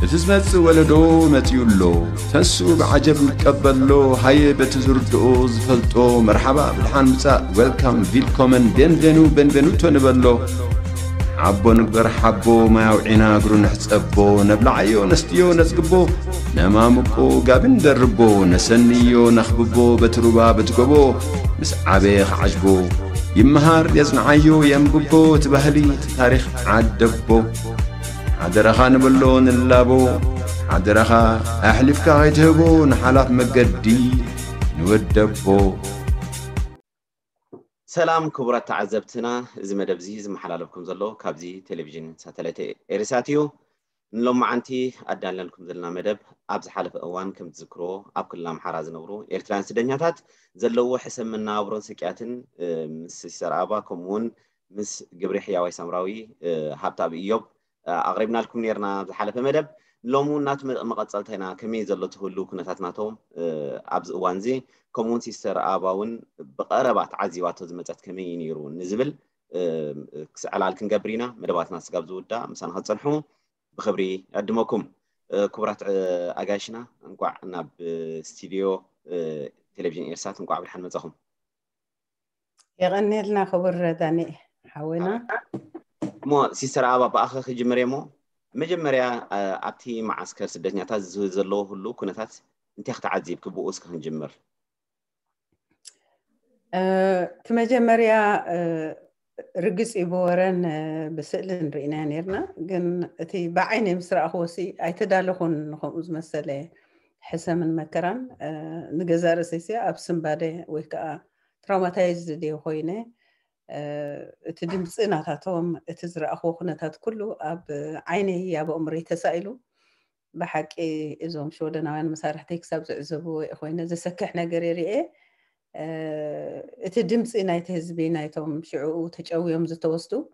تزمت ولدو متيولو تنسو بعجب متقبلو هاي بتزردو زفلتو مرحبا بالحانمسا ويلكم فيلكومن بينفينو بينفينوتو نبلو عبو نقبر حبو ما يوعينا قرو نحسبو نبلعيو نستيو نسقبو نمامكو قابن دربو نسنيو نخببو بتروبا بتقبو مسعبيخ عجبو يمهار يزنعيو يمقبو تبهلي تاريخ عدبو عدرخا نبلو نلابو عدرخا أحلفكا غيتهبو نحلف مقدي نودبو سلام كبرات عزبتنا زم دبزي زم حلالكم زلو كابزي تلفزيون ساتلايت إرساتيو نلوم عنتي أدان لنكم زلنا مدب أبز حلف أوان كم تذكرو أب كلام حراز نورو إرتلان سدنياتات زلو حسن من نابرون سكياتن مسيسر أبا كمون مس جبري حياوي سمراوي هابتاب إيوب أغربنا لكم نيرنا بحلف مدب لومون نات مقتصلتنا كمية زلت هلو كنتاتناتهم أبز وانزي كمون سيستر آباون بقربات عزيوات زمتات كمية نيرون نزبل على الكن جبرينا مدباتنا سقاب زودا مسان هتصلحون بخبري أدمكم كبرات أجاشنا نقعنا باستديو تلفزيون إرسات نقع بالحن مزهم يغني لنا خبر تاني حوينا مو سيستر آبا بأخ خجمري مو مجمريا أبتي مع عسكر سدني أتاز زلوا هلو كنتات أنت أخت عزيب كبو أسكه نجمر كمجمريا رجس إبورن بسألن رينا نيرنا جن تي بعين مسرع خوسي أيتدالخون خمس مسألة حسن من مكران نجزار سيسيا أبسم بعده ويكأ تروماتايز دي خوينه تدمس إن هاتهم تزرع أخوهن هات كله أب عينه يا أبو أمري تسأله بحق إيه إزوم شو ده نوعاً مسارح تكسب زبو أخوينا زي سكحنا جريري إيه تدمس إن يتهزبين هاتهم شعو تجأوي يوم زتوستو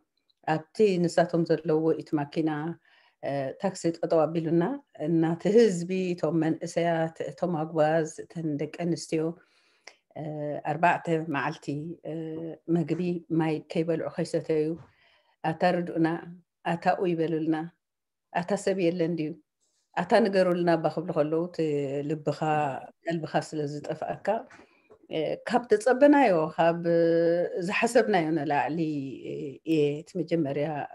أبتي نساتهم زلوا يتمكنا تكسيد أطوابلنا إن تهزبي توم من إسيات توم عقواز تندق أنستيو أربعة معلتي مجبي ماي كيبل عخيستيو أتردنا أتأويبلنا أتسبيلنديو أتنجرولنا بخبل خلوت لبخا البخاس لزت أفكا كاب تتصبنا يو كاب زحسبنا يونا لعلي إيه تمجمريا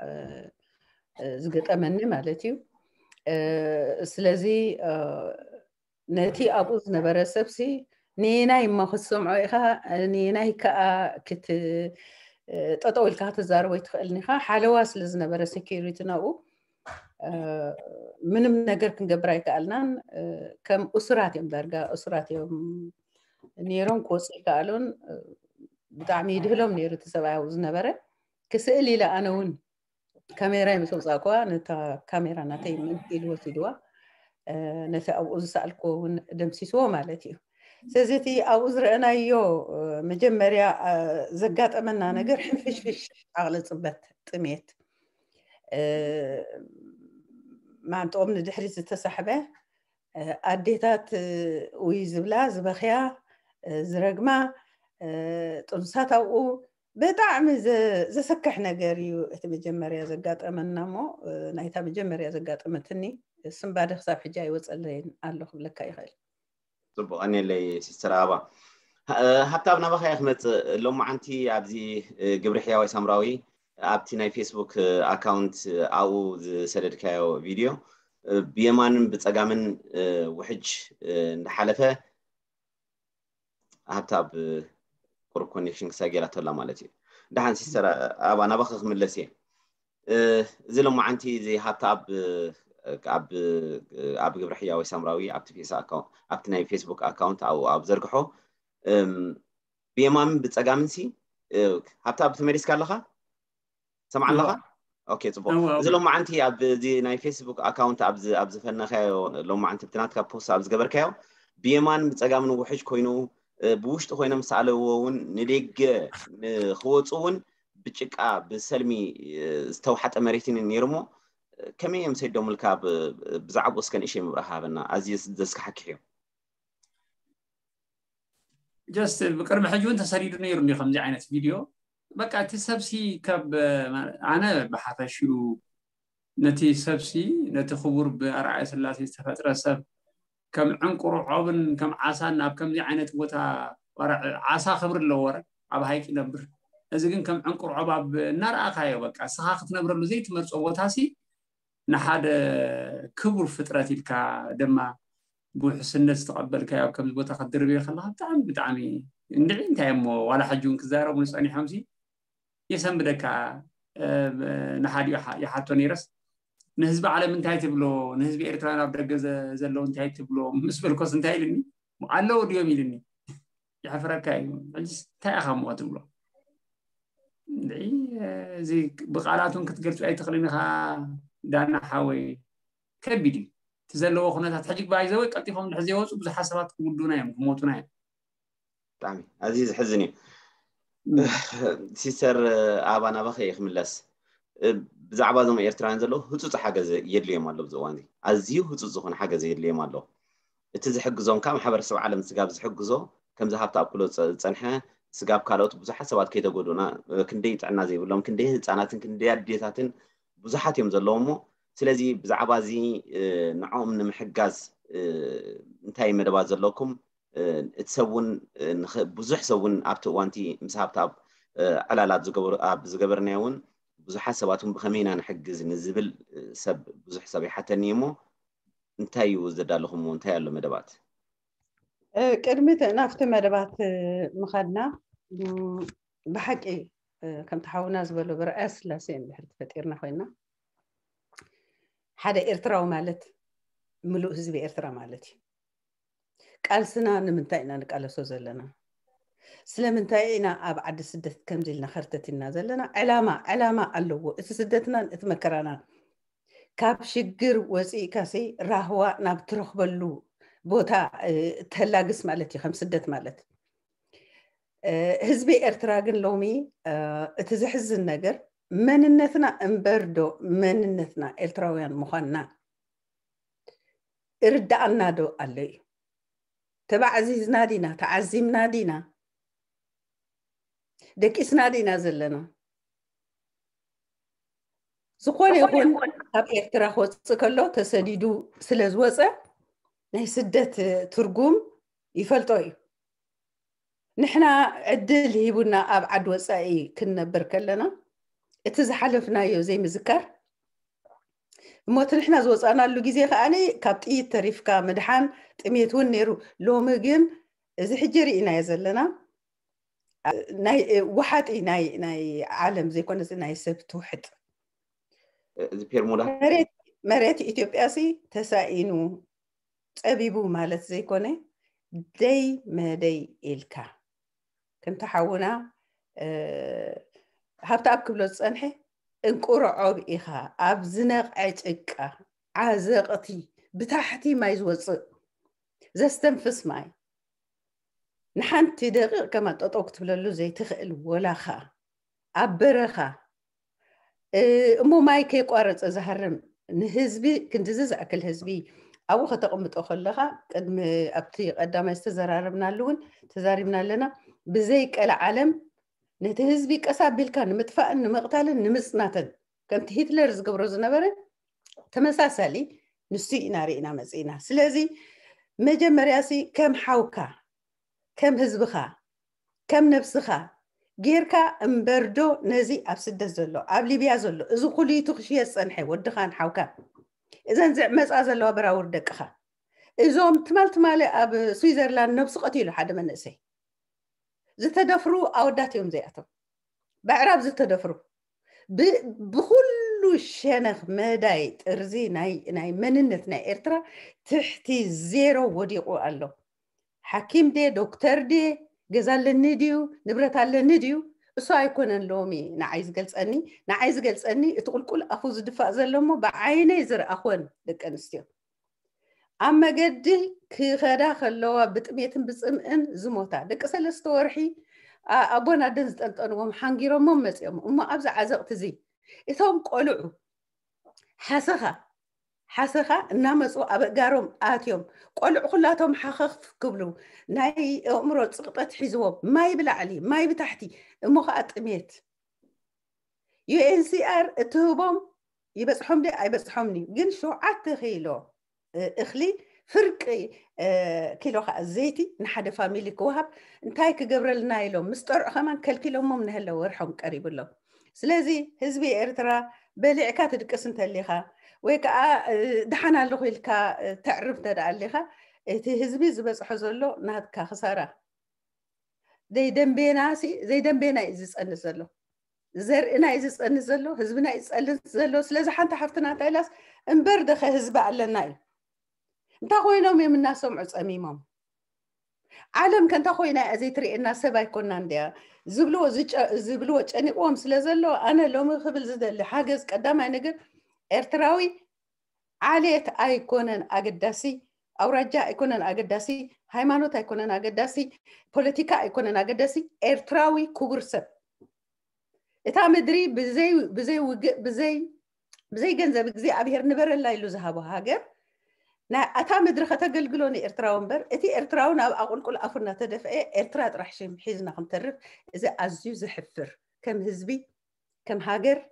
زقت أمني مالتيو سلزي نتي أبوز نبرة سبسي نيناي ما خصهم عيها نيناي كأ كت تطول كهات زارو يتخلني خا حلواس لزنا برا سكيوريتنا أو من نجرك نجبراي كألنا كم أسرات يوم درجة أسرات يوم نيرون كوس كألون بتعميد هلهم نيرو تسبعة وزنا برا كسألي لا أنا ون كاميرا مسوس أقوى نتا كاميرا نتاي من إلو تدوا نتا أو أسألكون دمسيسوا مالتيو سازتي أوزرنا يو مجمريا زقات أمنا نجرح فيش عقل صبت تميت مع توم ندحرز التسحبة عديتات ويزبلا زبخيا زرقما تنسات أو بتعمل زسكحنا جريو مجمريا زقات أمنا مو نايتها مجمريا زقات أمتني السن بعد خصاب حجاي وصلين قالوا خبلك أي خير طبعاً أنا اللي سيسترابا هبتابنا بخير أحمد لما عنتي عبدي جبري حياوي سمراوي عبتنا فيسبوك أكاونت أو سرد كايو فيديو بيمان بتجامن وحج حلفة هبتاب كور كونيكشن سجلت ولا مالتي ده عن سيسترابا أنا بخاف من لسي زي لما عنتي زي هبتاب عب جبر حياوي سمراوي عبت فيس أكاونت عبتناي فيسبوك أكاونت أو عب زرقحو بيمان بتسجامنسي حتى بتمارس كلها سمع لها أوكي طبعا إذا لما عندي عب دي ناي فيسبوك أكاونت عب زفنا خيو لما عندي بتنات كابوس عب زجبر كيو بيمان بتسجامن وحش كوينو بوشت خوينا مسألة وون نلقى خوات وون بتشك بسلمي استوحت أمريتين نيرمو كم يوم سيدهم الكاب بزعب وسكن إشي مبرهابنا عزيز دسك حكيهم. جاست بكرم حجون تسريدنا يرني خمسة عينة فيديو بقى تسبسي كاب أنا بحث شو نتي سبسي نتي خبر بأرعى سلاسي استفاد رسب كم عنقر عبن كم عسى ناب كم ذي عينة وتها عسى خبر اللور عب هيك نبر إذا كم عنقر عب نار أخايا وك عسى خط نبر لزيت مرت وتهسي نحد كبر فترة الكا دما بوحسن نستقبل كيا وكم وتقدر بيه خلاها تعم بتعمي ندعين تيمو ولا حجون كزارة ونسأني حمزي يسمى بدك نحادي يحطوني رس نهزب على من تايت بلو نهزب إيرتران أبدك زلون تايت بلو مسبل كوس نتاي لني وعلى وديو ميلني يحفرك أيه عجز تأخم وقت بلو دعي زي بقالاتهم كتقرت أي تقليني خا دانا حاوي كبدي تزلوا خنات هتحجك بعيزوي كتيفهم الحزيوس وبز حسرات كودونا يوم موتونا يوم تعمي عزيز حزني سيسر أبانا بخير خملاس زعبا زم إيرتران زلو هتوت حاجة زي يدلي مالو بزواندي عزيو هتوت زخون حاجة زي يدلي مالو تزح جزوم كم حبر سبع عالم سجاب زح جزو كم زهاب تأكلوا تنحى سجاب كارلوت بزح سبعة كيدا قدونا كنديت عنا زي ولا كنديت عنا كنديت ديتاتن بزحات يوم زلومو سلزي زعبا زي نعوم نمحجز انتهي مدبا زلوكم تسوون بزح سوون أبت وانتي مسحبت أب على لا تزجبر أب زجبرناون بزح سباتهم بخمينا نحجز نزبل سب بزح سبي حتى نيمو انتهي وزد لهم وانتهي لهم مدبات كلمة أنا أخت مدبات مخدنا بحق إيه كم تحاولنا زبلو برأس لسين بحرت فتيرنا خوينا حدا إرتراو مالت ملوء زبي إرتراو مالتي قالسنا نمنتاينا نقالسو زلنا سلمنتاينا اب عد سدت كمزلنا خرتتنا زلنا علامه علامه اللو اتسدتنا اتمكرنا كاب شجر وسي كاسي راهوا ناب ترخبلو بوتا تلاغس مالتي خمس سدت مالت حزبي ارتراغن لومي اتزحز النجر مننتنا امبردو مننتنا التراويان مخنا اردعنا دو علي تبع عزيزنا دينا تعزمنا دينا دكسنا دينا زلنا زقول يقول أبي اختراخوت كله تسديدو سلزوزة نهسدة ترجم يفلطوي نحنا عدل هيبنا أب عدوس أي كنا بركلنا اتزحلفنا يو زي مذكر موت نحنا زوز أنا اللي جزيه أنا كابتي تعرف كمدحان تميتون نيرو لو مجن زي حجري إنا يزلنا ناي واحد إناي ناي عالم زي كنا زي ناي سبت واحد مرات إثيوبيا سي تساينو أبيبو مالت زي كنا داي ما داي إلكا كم تحاولنا هبت أبكبلوس أنحي انقرع بإخا أبزنق عجقة عازقتي بتحتي ما يزوص زستنفس ماي نحنتي دقيق كما تطوكت بللو زي تخقل ولا خا أبرخا أمو ماي كيقارت أزهرم نهزبي كنت ززأك الهزبي أو خطقمت أخلها قدم أبتي قدام يستزراربنا لون تزاربنا لنا بزيك العالم نتهزبي كأسابيل كان متفقن مقتالن نمسناتن كانت هتلر زقبرو زنبرة تمساسالي نسينا رينا مسينا سلازي مجمرياسي كم حوكا كم هزبخا كم نفسخا غيركا امبردو نزي أبسد زلو أبلي بيازلو إذا قولي تخشي السنحي ودخان حوكا إذا نزع مسازلو برا وردكخا إذا تمالي أب سويزرلاند نبسقتي له حدا من نسي زتدفرو أو داتهم زياتهم بعراب زتدفرو بكل شنخ مدايت رزي ناي مننت ناي إرترا تحتي زيرو وديقو قالو حكيم دي دكتور دي جزال النديو نبرت على النديو سواء يكون اللومي نعايز جلس أني نعايز جلس أني تقول كل أخوز دفاع زلمو بعيني زر أخون لك أنستيو أما جدي كغدا خلوا بتميتن بسمن زموتا دك سلست ورحي أبونا دنزت أنتم حنجروا ممت يوم أما أبز عزقت زي إثهم قلعوا حسخة نامس وأبقارهم آتيوم قلعوا خلاتهم حخف قبلوا ناي أمرو سقطت حزوب ما يبلع علي ما يبتحتي مخ أتميت UNCR تهبهم يبسحوم لي يبسحومني جنشو عتغيلو اخلي فرقي كيلو زيتي نحد فاميلي كوهب انتاي كجبرلنا يلو مستر خمان كالكيلو مو من هلا ورحم قريب له سلازي حزبي ارترا بلعكات دقس انت ليها ويكا دحنا له الكا تعرفت داليها تي حزبي زبصحو زلو ناتكا خساره زي دنبيناسي زي دنبينا اذ تنس زلو زرئنا اذ تنس زلو حزبنا اذ تنس زلو سلازي حنت حفتنا تايلاس انبر دخ حزب علنا انت خوينهم يمنا سمعوا صميمهم عالم كنت خوينا ازي تري ان سبا يكوننا انديا زبلو زبلو چنيقوم سلازلو انا لو خبل زدل حاجز قدامي نغير ارتراوي عليت ايكونن اقداسي اوراجا ايكونن اقداسي هايمانوت ايكونن اقداسي بوليتيكا ايكونن اقداسي ارتراوي كوغرسب اتا مدري بزي بزي بزي بزي جنزب بزي ابير نبر لا يلو ذهبوا هاجر نا أتا مدرخة تجلجلوني إرتراو مبر إتي إرتراو ناب أقول كل أفرنا تدفع إرترات راح شيم حيزنا قم تعرف إذا أزيز حفر كم هزبي كم هاجر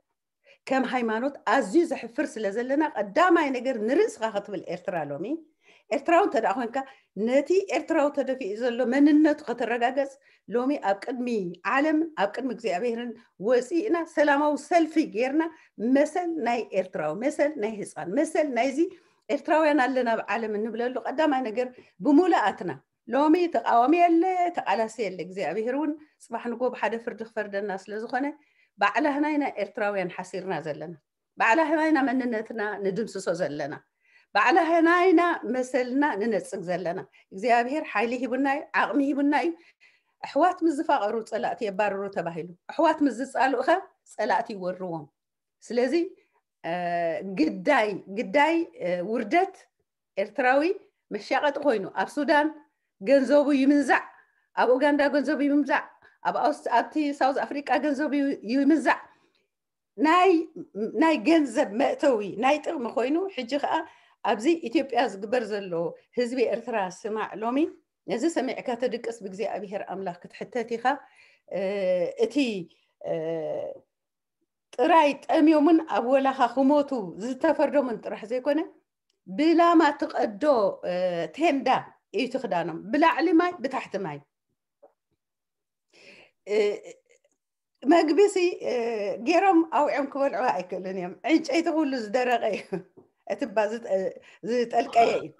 كم هيمانوت أزيز حفر سلازلنا قدام ينقر نرزق خط بالإرترالومي إرتراو تدعون كا نتي إرتراو تدفع إذا لو من النت خط الرجاجس لومي أبقدمي عالم أبقدمك زي أبيهن وسينا سلامة وسلفي غيرنا مثل ناي إرتراو مثل ناي هسان مثل نايزي إرتراوينا لنا بعالم النبلة قدامها نقر بمولاتنا لومي تقاومي اللي تقالاسي اللي جزي أبيهرون صباح نقوب حدا فردخ فرد الناس لزخنة بعلا هناينا إرتراوين حسيرنا زلنا بعلا هناينا مننتنا ندمسسو زلنا بعلا هناينا مثلنا ننسق زلنا جزي أبيهر حيلي هبناي عقمي هبناي أحوات مزفا قرو تسألاتي يباررو تباهلو أحوات مزز سألو أخا تسألاتي وروهم سلازي قداي قداي وردت إرتراوي مشاقة خوينو أب سودان جنزوبو يمنزع أب أوغندا جنزوبو يمنزع أب أبتي ساوث أفريقيا جنزوبو يمنزع ناي جنزب مأتوي ناي تغم خوينو حجي خا أبزي إثيوبيا زقبر زلو هزبي إرترا سمع لومي نزي سمع كاتدقس بكزي أبيهر أملاك كتحتاتي خا إتي رايت أميومن أولها خموتو زتفردومن ترح زيكونه بلا ما تقدو تهندا يتخدانم بلا علي ماي بتحت ماي مقبسي جيرم أو عم كبل عائق لنيم عيش أي تقول زدرقي أتبع زت الكاي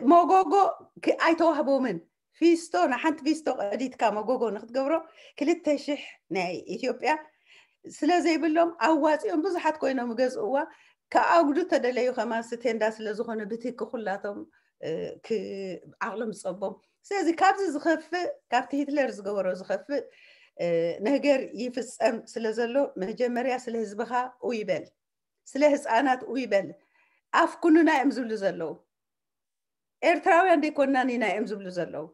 موجوجو كأي توهبو من فيستو نحنت فيستو قديت كموجوجو نخد قبره كلت تشح ناي إثيوبيا سلازي بلوم عواتي أم بزحت كوينا مجاز قوة كأوجد تدليو خمس ستين داس لزخنا بتيك خلاتهم كعلم صبهم سلازي كابز زخفة كابت هتلر زجور زخفة نهجر يفس أم سلازلو مهجمريا سلهز بخا ويبل سلهز آنات ويبل أف كنا نائم زلزلو إرتراوي عندي كنا نائم زلزلو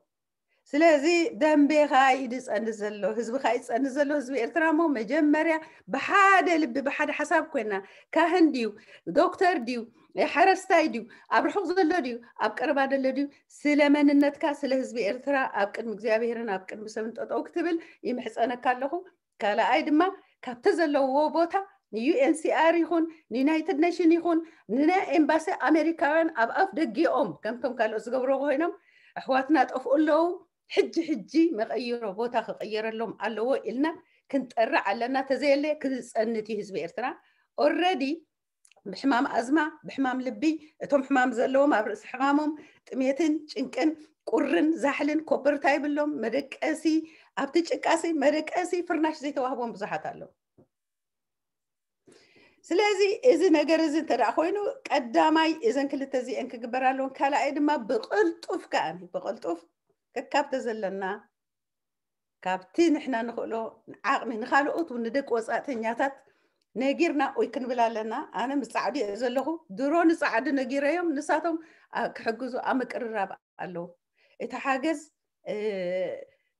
سلازي دنبي خايدس أنزلو هزب خايدس أنزلو هزب إرترامو مجمريا بحادة لب بحادة حساب كنا كهن ديو دكتور ديو حرستاي ديو أبرحوق زلو ديو أبكر بعد اللو ديو سلمان النتكا سلهزب إرترا أبكر مجزيابيهرن أبكر مسلمت أكتبل يمحس أنا كاللهو كالا أيدما كابتزلو ووبوتا UNCR يخون United Nations يخون ننا إمباسي أمريكان أبقف دقيقهم كمتم كالو زقبروغو هينام أحواتنا تقفقلو حجي ما غيروا بوتا غير لهم قالوا إلنا كنت أرع لنا تزيلي كنت أنتي هزب إرترا أوريدي بحمام أزمة بحمام لبي توم حمام زلو ما برس حمامهم تميتن شنكن قرن زحلن كوبر تايب لهم مرك أسي أبتش أكاسي مرك أسي فرناش زي توهبهم بزحات لهم سلازي إذن أجرزن تراخوينو قدامي إذن كل تزي إنك جبرالون كلا عيد ما بقلطف كأني بقلطف كابت زلنا كابتين إحنا نقوله عقمي نخالقوت وندق وساعتين ياتت نجيرنا ويكن بلا لنا أنا مستعدي أزلهم درون سعد نجير يوم نساتهم كحجزوا أمك الرابع قالوا إتحجز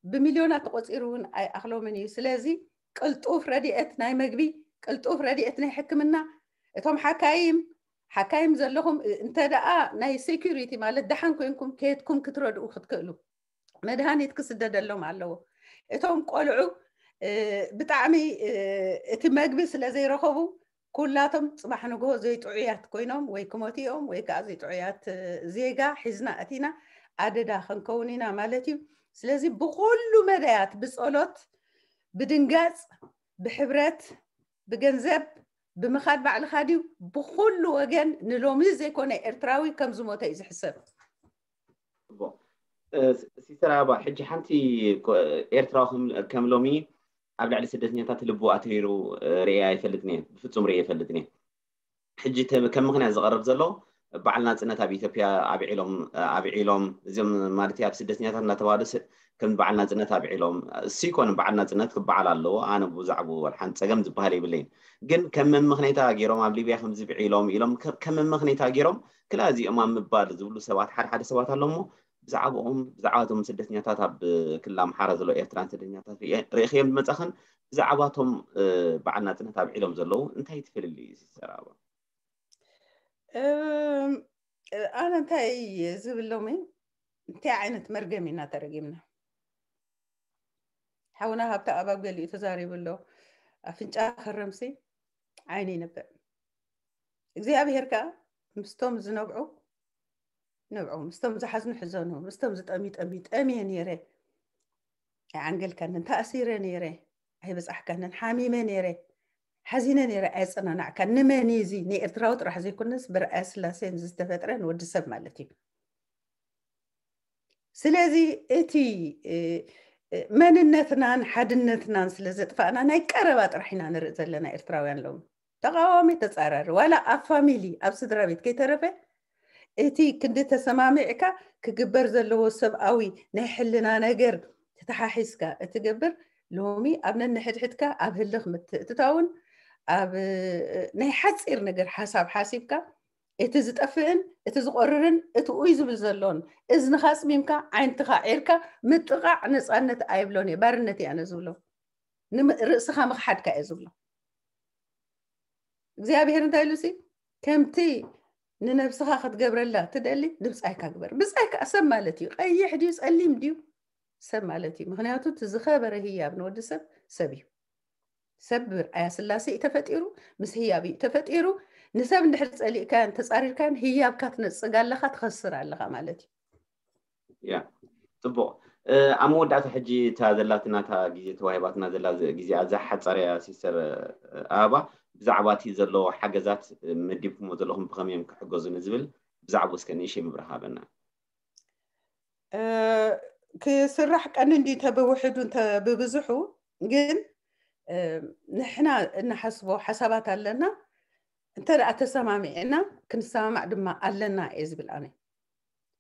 بمليونات قصيرون أي أخلو مني سلازي قلطف رديئت ناي مجبي قلطف رديئتنا حكمنا إتهم حكايم زلهم أنت دقا ناي سيكوريتي مالت دحن كوينكم كيتكم كتردقوا خدكلو مدهاني تكسدد اللهم علو إتهم قلعو بتعمي إتماجبس لزي رخبو كلاتهم صباح نجوه زي تعيات كوينهم ويكماتيهم ويكازي تعيات زيجا حزنا أتينا عددا خنكونينا مالتي سلازي بقول مدات بسألات بدنجاز بحبرات بجنزب بمخاد بعد الخادي بقول وجن نلومي زي كونه إرتراوي كم زموت إذا حسب. سيسرا بحجي حنتي إرتراهم كم لومي قبل على سدسني تات اللي بوا أتيرو رياء فلتنين بفتم رياء فلتنين حجة كم مخنا زغرب زلوا بعلنا تنا تبيت بيا أبي علم زي ما رتي أب سدسني تات نتوارث كم بعلنا تنا تبي علم سيكون بعلنا تنا تبع على الله أنا بوزعبو والحين سجمت بهالي بالليل جن كم مخنا تاجرهم قبل بيا خمسة بعلم كم مخنا تاجرهم كل هذه أمام مبارز ولو سوات حد سوات اللهم زعابهم زعاتهم سدسني تاتب كلام حارز لو إيرتران سدسني تات ريخيم متأخن زعاباتهم بعنا تنتاب علم زلوا انتهيت في اللي سرابا. أنا انتهي زبلومي انتعينت مرجمينا ترجمنا حاولنا هبت أبغى اللي تزاري بلو أفنج آخر رمسي عيني نبدأ زي أبي هركا مستوم زنبعو نوعهم مستمز حزن حزنهم مستمز أميت نيره عنقل كان أنت أسير نيره هي بس أحكان نحامي ما نيره حزين نيره أس أنا نعكن نمانيزي نيرتراوت راح زي كنس برأس لسان زست فترة نود السب مالتي سلازي أتي من النثنان حد النثنان سلازت فأنا نيكربات رحنا نرزل لنا إرتراويان لهم تقاومي تتقرر ولا أفاميلي أبصد رابط كي ترفه إتي كنت سمامعك كجبر زلوا السبعوي نحلنا نجر تتححسك تجبر لومي أبنا نحدحدك أبهلخ مت تتعاون أب نحتصير نجر حساب حاسبك إتزت أفن إتزقررن إتويز بالزلون إذن خاص ميمك عين تغيرك متغع نسألنا تقابلوني برنتي أنا زولو نم رأسها مخحدك أزولو زي أبي هنا تايلوسي كمتي ننفس خاخد قبر الله تدلي دبس أيك أكبر بس أيك أسمالتي أي حد يسألني مديو سمالتي مهنياتو تزخابر هي ابن ود سب سبي سبر أياس الله سي تفتيرو بس هي أبي تفتيرو نسب نحرس اللي كان تسأرير كان هي بكات نص قال لها تخسر على خمالتي. يا طبعا عمود عت حجي تادلاتنا تاجي توهباتنا دلات جزء عزح حد صار سيسر أبا زعباتي زلوا حجزات مديبكم وزلهم بخميم كحجوز نزبل زعبوا سكني شيء مبرهابنا. كسرحك أنا ندي تبى واحد وأنت ببزحو جن نحنا نحسبه حسابات لنا أنت رأت سامعنا كنسامع دم لنا إزبل أنا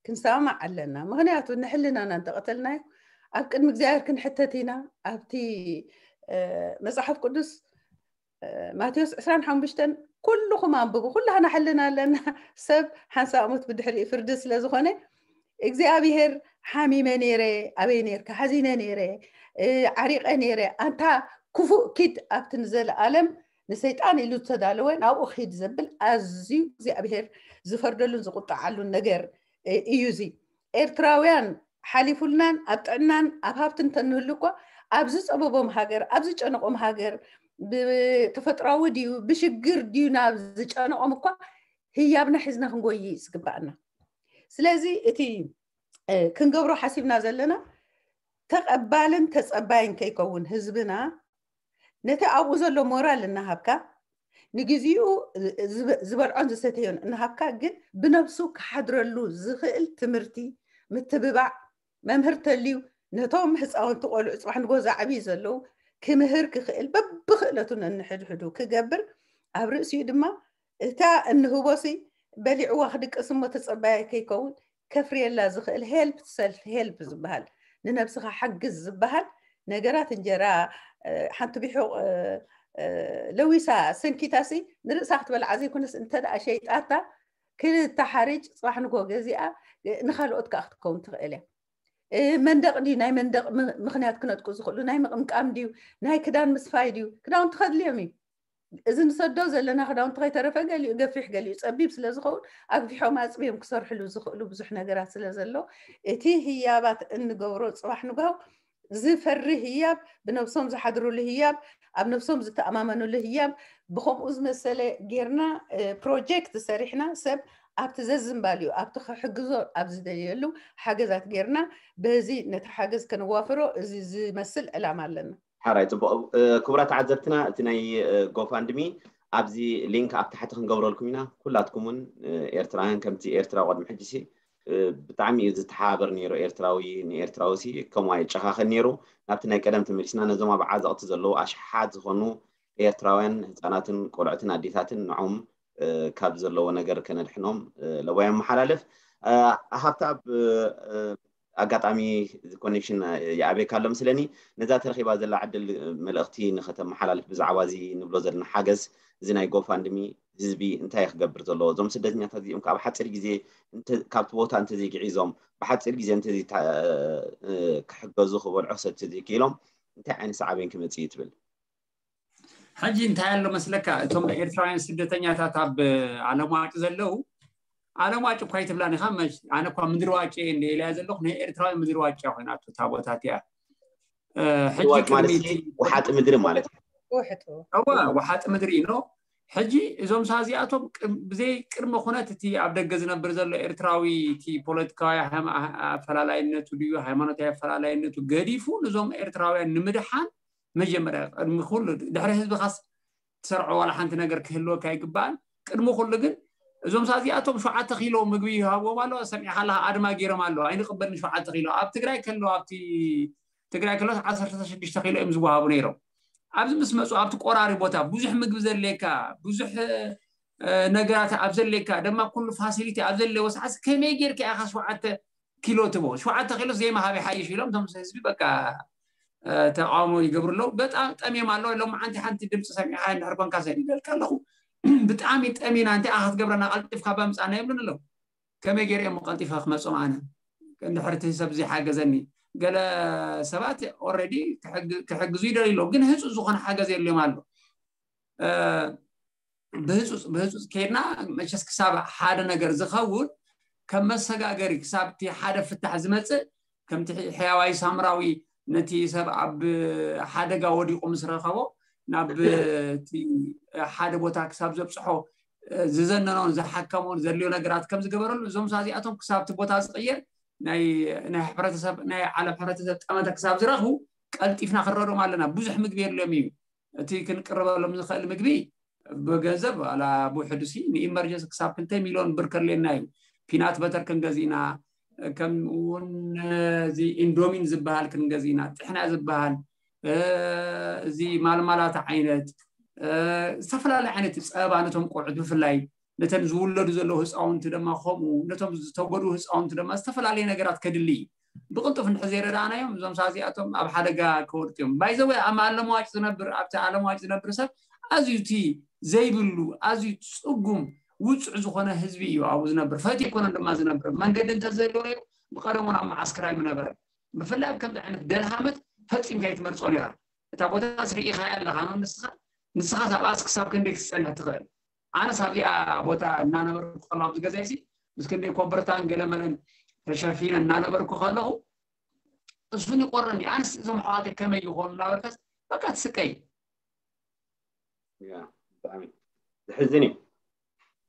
كنسامع لنا مهنياتو نحلنا أنا انتقتلنا أبكن مجزير كن حتى تينا أبتي مصحف قدس ماتيوس عسران حنبشتن كلهم أنبغوا كلها نحلنا لنا سب حنسا أموت بدحري فردس لازخونه إجزاء بيهر حامي منيره أبي نير كحزينة نيره عريق نيره أنت كفو كيد أبتنزل ألم نسيت أنا لو تصدالوين أو أخيد زبل أزيو زي أبيهر زفردلون زقطع علون نجر إيوزي إرتراويان حليفولنان أبتعنان أبهابتن تنهلكوا أبزج أبوبهم هاجر أبزج أنا أم هاجر بتفترة وديو بشجر ديو نابزج أنا أمكوا هي أبنا حزنا هنقويس كبارنا سلازي إتي كنجبرو حسبنا زلنا تقبلن تسقبين كيكون هزبنا نتعوز اللو مورال النهابكا نجزيو زبر عند ستيون النهابكا جن بنفسه كحضر اللو زخيل تمرتي متببع ممهر تليو نتوم حس أو تقول صباح نجوز عبيز اللو كمهر كخيل ببخلتنا نحد حدو كجبر أبرئ يدما تا إنه بسي بلي واخدك اسمه تصباي كيكون كفري اللازخ الهلب سلف هلب زبهل ننبسخ حق الزبهل نجرات نجرا حنت بيحو لويسا سنكيتاسي نرسخت بالعزي كنس انت أشيء أتا كل تحرج صباح نجوز جزيئة نخلوتك أختكم تقله مندق دي ناي مندق مخنيات كنا تكوز خلو ناي مقام ديو ناي كدان مسفاي ديو كدان تخد ليمي إذن صدق زلنا كدان تغي ترفع قال يقفح قال يسبيب سلزخون أقفحه ما أسبيهم كسر حلو زخلو بزحنا جرات سلزلو إتي هي بات إن جورو صباح نجاو زفره هياب بنفسهم زحضروا لهياب أبنفسهم زتأمامنوا لهياب بخم أزمة سلة جيرنا بروجكت سريحنا سب أبتززم باليو أبتخحجزو أبزديلو حاجزات جيرنا بهذه نتحجز كنوافره زي مثل الأعمال لنا. حريت كبرات عزبتنا تناي GoFundMe أبزي لينك أبتحت خنجورة لكمنا كلاتكمون إيرتراين كمتي إيرترا واد محدثي بتعمي إذا تحابر نيرو إيرتراوي نيرتراوسي كماي تشخخ نيرو نبتنا كلام تمرسنا نزوم بعض أتزلو عش حد خنو إيرتراين زناتن قرعتنا ديثاتن نعم كابزلو ونجر كن الحنوم لو يوم حلالف حتى أقطع مي كونكشن يعبي كلام سلني نزات الخي بعض اللي عدل ملقتين ختم حلالف بزعوازي نبلوزرنا حجز زيناي GoFundMe زبي انتهى خبرت الله زم سدد نيات زي أمك بحث الجزء انت كابتوات انت زي عزم بحث الجزء انت زي كحجز خبر عصر زي كيلوم انت عن ساعين كم تيتبل حجي انتهى له مسلكه توم إيرتراين سدد نيات تاب على ما تزلو على ما تبقى تبلاني خمج أنا كم مدرواجي اللي لازم لقنا إيرتراين مدرواجي هنا تابوتاتيا حجي كميتي وحات مدري مالك أوه وحات مدري إنه حجي إذا مسازي أتوم بزي كرم خنات تي عبد الجزنا برزل إيرتراوي تي بوليتكايا هم فللا إنه تليو همان تي فللا إنه تجريفو نزوم إيرتراوي نمدحان مجمرة المخول دحره حزب خاص تسرع ولا حنت نجر كهلو كيقبان كرم خول لجن إذا مسازي أتوم شو عتقيلو مقبيها ووالله سمع حالها أدمى جيرم الله عين قبلني شو عتقيلو أبتقرأ كله أبتي تقرأ كله عصر تشد يشتقيلو إمزوا هابونيرو عبز مسمى صعبت قراري بوتا بوزح مجبزل ليكا بوزح نجارات عبزل ليكا لما كل فاسيلتي عبزل لي وسعس كم يجير كأخذ شوعة كيلو تبو شوعة تخيلوا زي ما هبي حي شيلهم دم سهزبي بكا تعامل يجبر له بتأمين مع الله لو ما عندي حد تدم سامي حين هربان كازين قال كله بتأمين تأمين أنت أخذ جبرنا قلت في خبامس أنا يبلنا له كم يجير يوم قلت في خمس أنا كان حرت حساب زي حاجة زني قال سبات أوردي كحق زيادة ليلو جن هيسو زخان حاجة زي اللي ماله بهيسو كنا مشاس كسابة حدا نجر زخاول كم مسجع جري كسابتي حدا فتح زمته كم حيواني سامراوي نتي سب عب حدا جاودي قمصر خاو نب تي حدا بوتاك كساب زبصحو ززنا نزحك كمون زليو نجرات كم زجبرل زوم سازي أتوم كسابت بوتاس غير ناي حبرة سب ناي على حبرة سب أما تكسب زرقه قلت إفنا خرروا معلنا بوزح مكبير اليومي تيجي نقرب لهم زخ المكبي بجذب على أبو حدوسين إمرجس كسب كنت مليون بركر للنايو بينات بتر كنجازينا كم ون زي إندومين زبهال كنجازينا إحنا زبهال زي مالات عينات سفلا لعنة أبانتهم قعدوا في الليل نتم زول رزله هس عون تدم خامو نتم توجده هس عون تدم استفلا علينا جرات كدلي بقولت في الحزيرة رانا يوم زم سازي أتوم أب حدا كورتيوم بايزوا أمال ما عجزنا بر أبت على ما عجزنا برسب أزيتي زي بلو أزيت سقم وتسعز خنا حزبيو عاوزنا برفاتي كنا لما زنا بر من قد تزلوا بقارمون عم عسكري من بر بفلا بكم عن درهمت فتيم جاي تمرس عليها تابوتها سريع خيال لها نسخة تبعسك سابقين ديك السنة تغير أنا صارلي أبوتا نانا بركو خلاص جزازي بس كني كوبرتان قال مثلا رشافين النانا بركو خلاص بس فيني قرني أنا زم حاطي كم يقول لا بركس بقت سكاي يا عمي حزني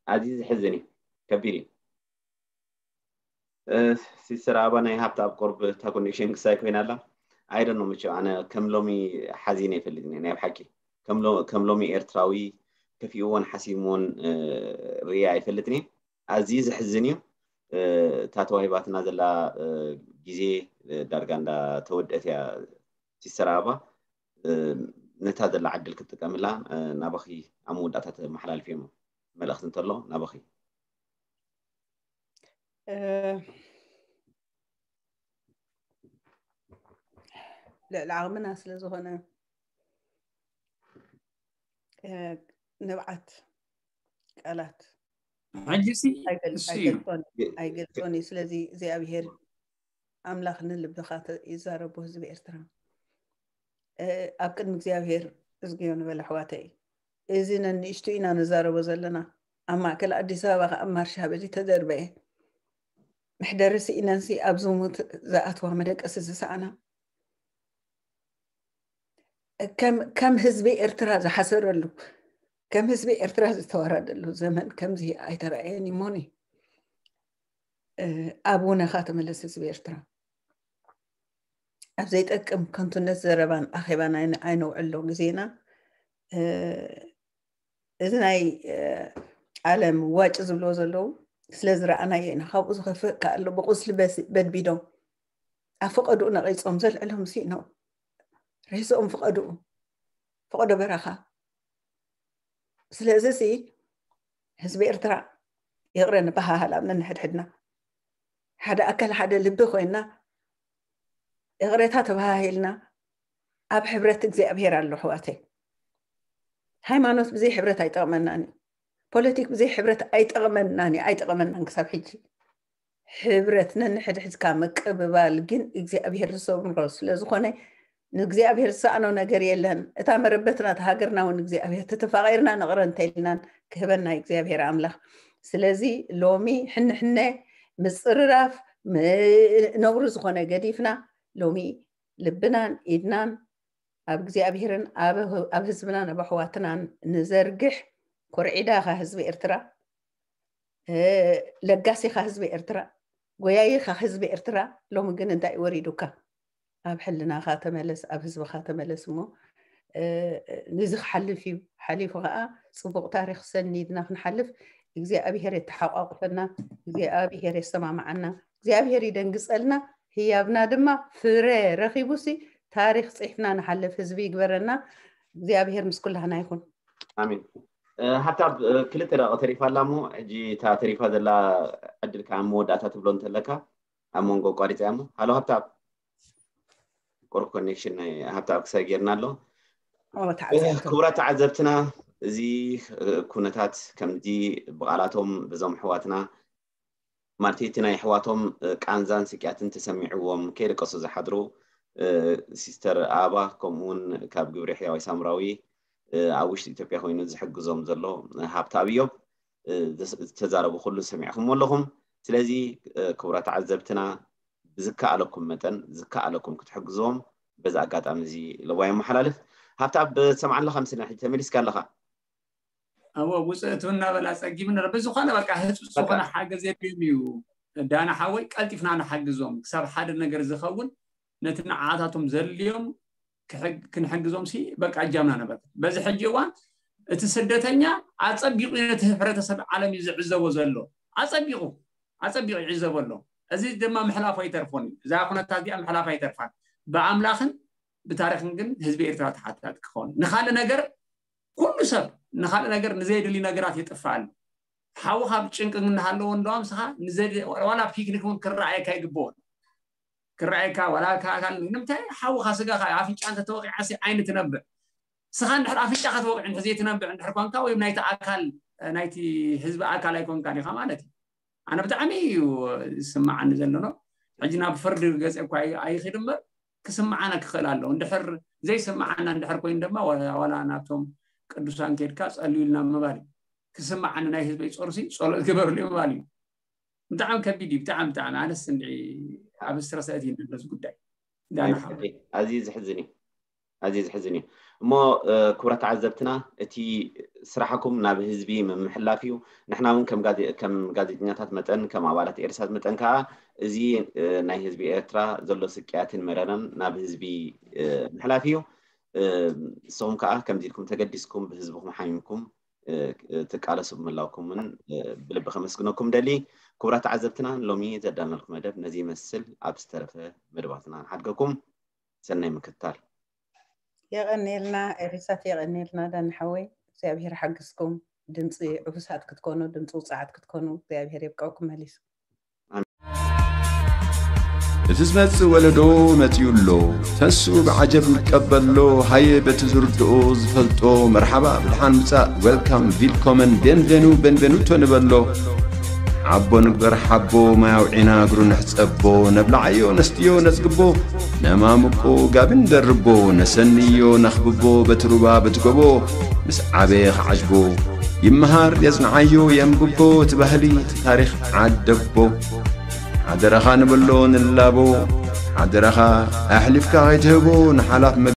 عزيز حزني كبيري سيسرا أبانا هبت أبقرب تكونيشن سايك وين الله I don't know مش أنا كملومي حزينة في الدنيا أنا بحكي كملومي إيرتراوي كفيون حسيمون رياي فلتني عزيز حزني تاتوهيبات نازل جزء درجنا تود أثيا تسرابة نتهذا العدل كنت كاملا نبخي عمود أتت محل فيهم ملخص نطلع نبخي لا العالم الناس اللي زهنا نبعت قالت عجزي أي قلتوني سلازي زي أبيهر أملاخنا اللي بدخات يزاربوه زي بإرترام أبقدمك زي أبيهر إزقيون بالحواتي إزينا نشتوينا نزاربو زلنا أما كلا أدي سابقا أمار شابجي تدربي محدرسي إنانسي أبزومت زاعتوها مدك أسزي سعنا كم هزبي ارتراز حسرلو كم هزبي ارتراز تواردلو زمن كم زي ايتراني موني ابونا خاتم الهزبي ارترا ابزيت اكم كنتو نزربان اخيبان اينو علو غزينا اذناي عالم واج زبلو زلو سلازرعنا ينا خابو زخفق قالو بقوس لبس بدبيدو افقدونا قيصوم زل علهم سينو رئيسهم فقدوا براخة سلازسي حزب إرترا يقرن بها هلا من نحد حدنا هذا أكل هذا اللي بدخوينا يقريتها تبها هلنا أب حبرتك زي أبهر على الحواتي هاي ما نص بزي حبرت أي تغمناني بوليتيك بزي حبرت أي تغمناني نكسب حجي حبرتنا نحد حد كامك ببالجين زي أبهر الصوب من رأس لازخوني نجزي أبير سأنا ونجري لهن اتعمر بترات هاجرنا ونجزي أبير تتفاعلنا نقرن تيلنا كهبنا نجزي أبير عمله سلازي لومي حنا مصرف نورز خنا جديفنا لومي لبنان إدنان أبجزي أبيرن أبهزبنا أبحواتنا نزرجح كرعدا خهزب إرترا لجاسي خهزب إرترا وياي خهزب إرترا لوم جن داي وريدوكا أبحلنا خاتم لس أبزب خاتم لسمو نزخ حلفي حليف غاء صبغ تاريخ سنيدنا نحلف إجزي أبي هري تحقق لنا إجزي أبي هري سمع معنا إجزي أبي هري دنقص لنا هي أبنا دمه فري رخيبوسي تاريخ صحنا نحلف هزبي جبرنا إجزي أبي هري مسكلها نايكون آمين حتى كل ترى تعريف لامو جي تعريف هذا لا أدل كامو داتا تبلون تلكا أمونغو قاريت أمو هلا حتى ور كونكشن حتى اكساغيرنالو كبرات عذبتنا زي كونتات كمدي بقالاتهم بزوم حواتنا مارتيتنا حواتهم قانزان سقياتن تسمعوهم كيرقصو زحدرو سيستر ابا كومون كاب جبري حياوي سامراوي اوشت اثيوبيا خوينو زحغزوم زلو حابتابيوب تزاربو كله سمعكم ولهم سلازي كبرات عذبتنا زكا عليكم متن زكا عليكم كتحجزهم بز أقاطع زي لواي محللف هتعب سمعنا لخمسين حتى مليس كان لخا أو وصلتنا ولا سجينا ربز وخلا بقى هتسوقنا حاجة زي بيميو ده أنا حاول قلت أنا حجزهم كسر حد النجار زخون نتنا عاداتهم زر اليوم كن حجزهم شيء بقى جامنا أنا بس حجوان تسدتنيا عصبيقين تهفرت سب عالم يزعزه وزلوا عصبيق يعزه ولا أزيد دمام حلاف يترفون زاخنا تادي أم حلاف يترفون بعملاخن بتاريخن جن حزب إرترا تحتات كون نخال نجر كل سب نخال نجر نزيد اللي نجرات يتفعل حاوها بتشنك نحلون لهم صح نزيد ولا فيك نكون كرعي كيجبون كرعي كا ولا كا كان نمتى حاوها سجى عافية أنت توقع عسى عين تنبع صح نحر عافية أخذ وقع عند زي تنبع نحر كونكا ويبنيت أكل نايتي حزب أكل يكون كاني خمانتي أنا بتعمي وسمع عن زلنا عجينا بفرد جزء كوي أي خدمة كسمعنا كخلاله وندحر زي سمعنا ندحر كوين دم ولا أنا توم كدوسان كيركاس قالوا لنا مبالي كسمعنا نايز بيت أرسي صار كبر لي مبالي بتعم كبدي بتعم أنا السنعي عبد السرساتين الناس قداي ده عزيز حزني ما كرة عذبتنا تي سرحكم نابهز بي من محلا فيه نحن هم كم قاعد جناتات متن كم عبارات إرسات متن كا زي ناهز بي إرترا زلوا سكيات مررن نابهز بي محلا فيه سهم كا كم ديركم تقدسكم بهزبكم حاميمكم تكالة سب ملاكم من بلب خمسكنكم دلي كرة عذبتنا لومي زدنا لكم أدب نزي مسل أبسترفه مربعتنا حقكم سنة مكتال يغنيلنا إرسات يغنيلنا دان حوي زابير حقسكم دمصي عفسات كتكونوا دمصو صعات كتكونوا زابير يبقعكم هليس تسمعت ولدو متيولو تسو بعجب متقبلو هاي بتزردو زفلتو مرحبا بالحمسة ويلكم فيلكومن بنفنوتو نبلو عبو نقدر حبو ما يوعينا قرو نحسبو نبلعيو نستيو نسقبو نمامكو قابن دربو نسنيو نخببو بتروبا بتقبو مس عبيخ عجبو يمهار يزنعيو ينببو تبهلي تاريخ عدبو عدرخا نبلو نلابو عدرخا أحلفكا يتهبو نحلاف